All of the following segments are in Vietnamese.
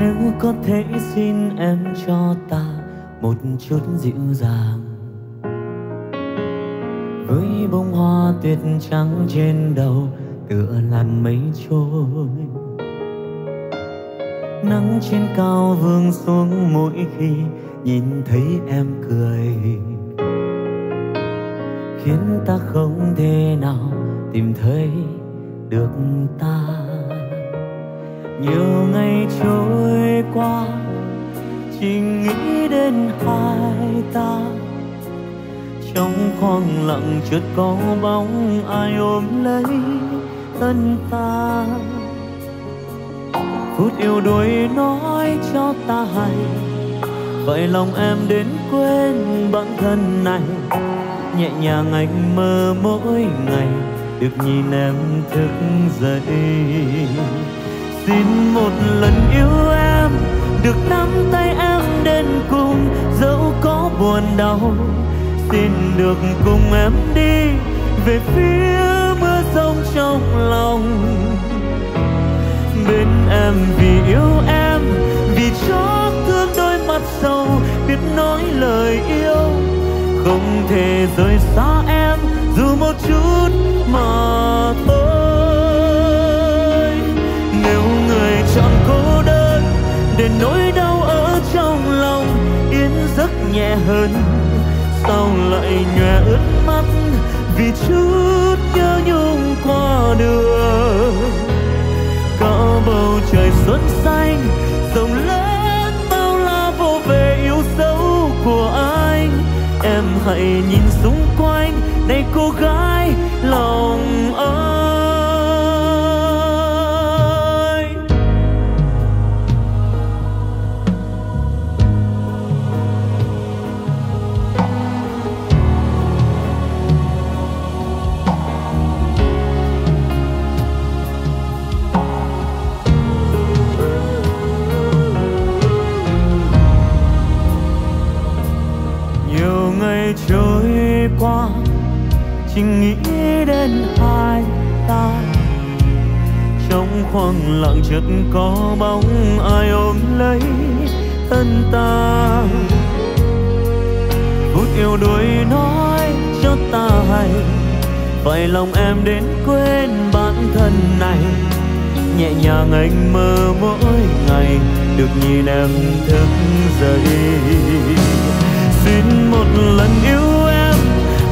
Nếu có thể xin em cho ta một chút dịu dàng, với bông hoa tuyết trắng trên đầu tựa làn mây trôi. Nắng trên cao vương xuống mỗi khi nhìn thấy em cười, khiến ta không thể nào tìm thấy được ta. Nhiều ngày trôi qua chỉ nghĩ đến hai ta, trong khoảng lặng chợt có bóng ai ôm lấy thân ta. Phút yêu đuối nói cho ta hay, vậy lòng em đến quên bản thân này. Nhẹ nhàng anh mơ mỗi ngày được nhìn em thức dậy. Xin một lần yêu em, được nắm tay em đến cùng, dẫu có buồn đau. Xin được cùng em đi về phía mưa rông trong lòng. Bên em vì yêu em, vì chót thương đôi mắt sâu, biết nói lời yêu, không thể rời xa em dù một chút mà thôi. Nếu người chọn cô đơn để nỗi đau ở trong lòng yên giấc nhẹ hơn, sao lại nhòe ướt mắt vì chút nhớ nhung qua đường. Có bầu trời xuân xanh rộng lớn bao la vô về yêu dấu của anh. Em hãy nhìn xung quanh này cô gái lòng ơi. Trôi qua chỉ nghĩ đến hai ta, trong khoảng lặng chợt có bóng ai ôm lấy thân ta. Phút yêu đuối nói cho ta hay, vậy lòng em đến quên bản thân này. Nhẹ nhàng anh mơ mỗi ngày được nhìn em thức dậy. Xin một lần yêu em,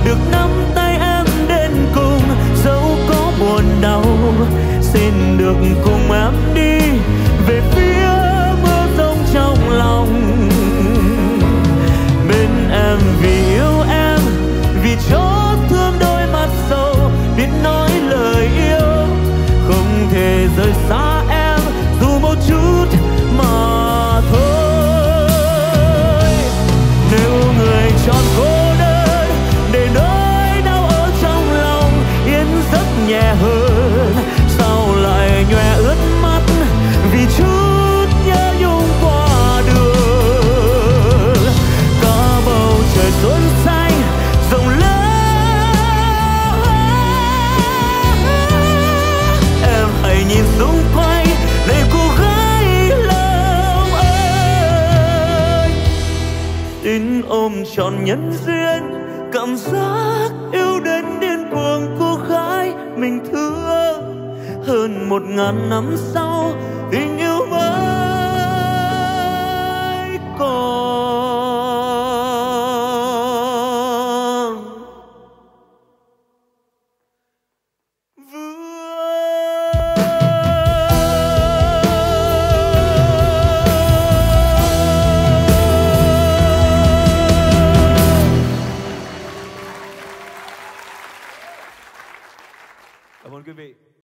được nắm tay em đến cùng, dẫu có buồn đau. Xin được cùng em đi về phía mưa rông trong lòng. Bên em vì yêu em, vì chót thương đôi mắt sâu, biết nói lời yêu, không thể rời xa em dù một chút mà thôi. Chọn cô đơn để nỗi đau ở trong lòng yên giấc nhẹ hơn, sao lại nhòe ướt mắt vì chút nhớ nhung qua đường. Có bầu trời xuân xanh rộng lớn, em hãy nhìn xung quanh để cô gái lòng ơi. Tin ôm trọn nhân duyên cảm giác yêu đến điên cuồng cô gái mình thương. Hơn 1000 năm sau tình yêu mới còn quý vị.